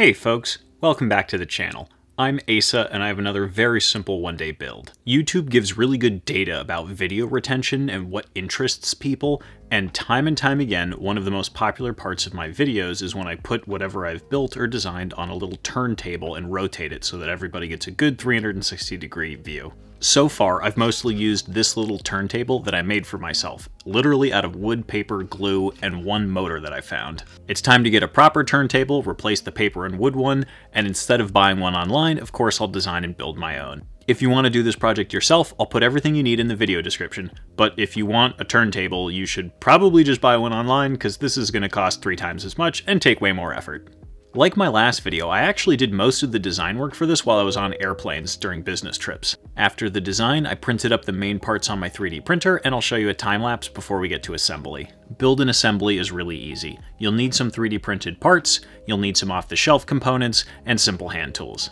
Hey folks, welcome back to the channel. I'm Asa and I have another very simple one-day build. YouTube gives really good data about video retention and what interests people, and time again, one of the most popular parts of my videos is when I put whatever I've built or designed on a little turntable and rotate it so that everybody gets a good 360-degree view. So far, I've mostly used this little turntable that I made for myself, literally out of wood, paper, glue, and one motor that I found. It's time to get a proper turntable, replace the paper and wood one, and instead of buying one online, of course, I'll design and build my own. If you want to do this project yourself, I'll put everything you need in the video description, but if you want a turntable, you should probably just buy one online because this is going to cost 3 times as much and take way more effort. Like my last video, I actually did most of the design work for this while I was on airplanes during business trips. After the design, I printed up the main parts on my 3D printer, and I'll show you a time lapse before we get to assembly. Build and assembly is really easy. You'll need some 3D printed parts, you'll need some off-the-shelf components, and simple hand tools.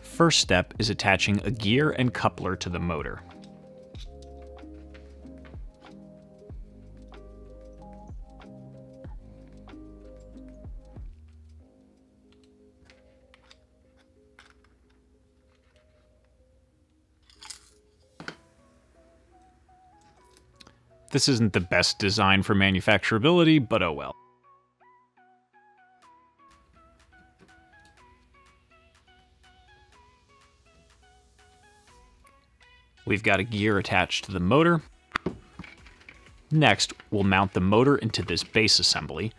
First step is attaching a gear and coupler to the motor. This isn't the best design for manufacturability, but oh well. We've got a gear attached to the motor. Next, we'll mount the motor into this base assembly.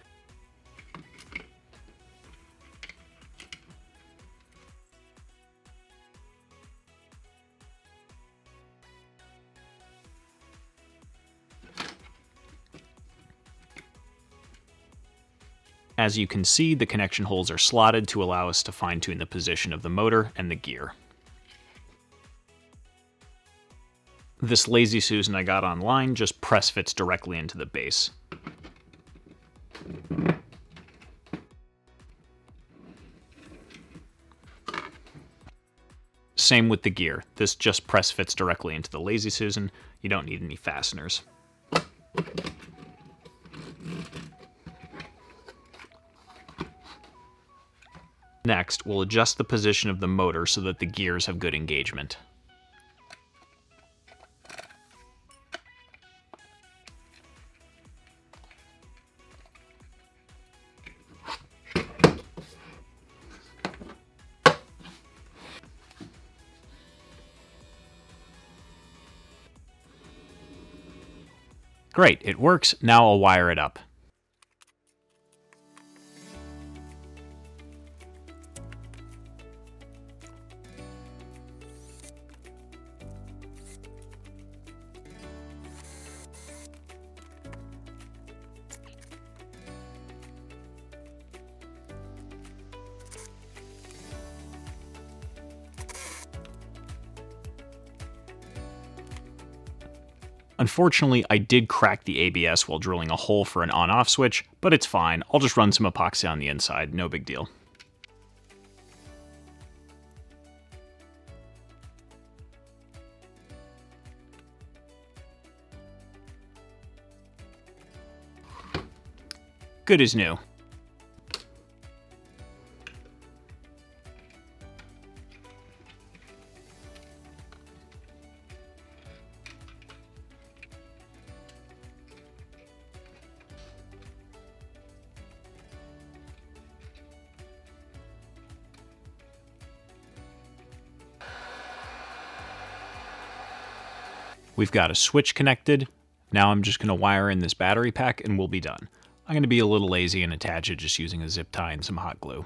As you can see, the connection holes are slotted to allow us to fine-tune the position of the motor and the gear. This Lazy Susan I got online just press fits directly into the base. Same with the gear. This just press fits directly into the Lazy Susan. You don't need any fasteners. Next, we'll adjust the position of the motor so that the gears have good engagement. Great, it works. Now I'll wire it up. Unfortunately, I did crack the ABS while drilling a hole for an on-off switch, but it's fine. I'll just run some epoxy on the inside, no big deal. Good as new. We've got a switch connected. Now I'm just gonna wire in this battery pack and we'll be done. I'm gonna be a little lazy and attach it just using a zip tie and some hot glue.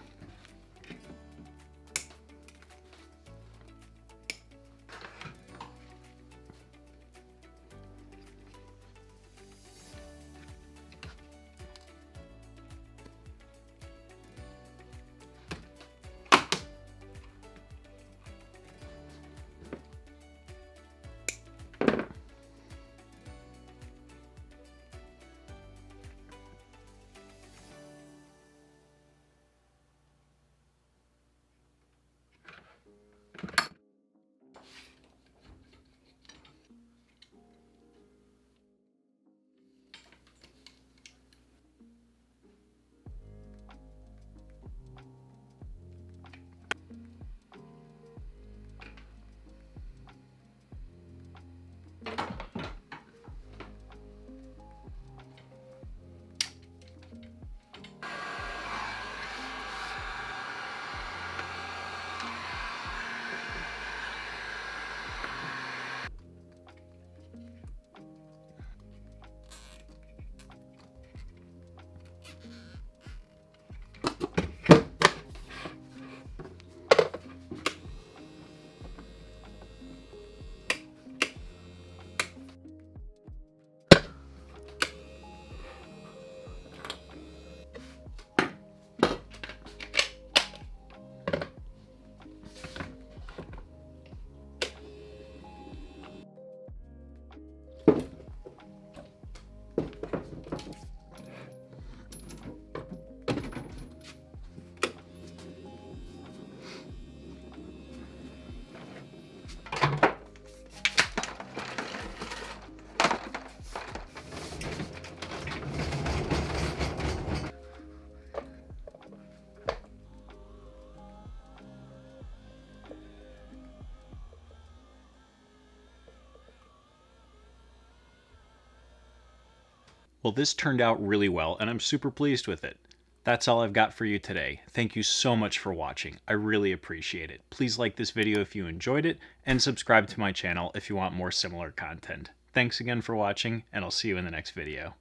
Well, this turned out really well, and I'm super pleased with it. That's all I've got for you today. Thank you so much for watching. I really appreciate it. Please like this video if you enjoyed it, and subscribe to my channel if you want more similar content. Thanks again for watching, and I'll see you in the next video.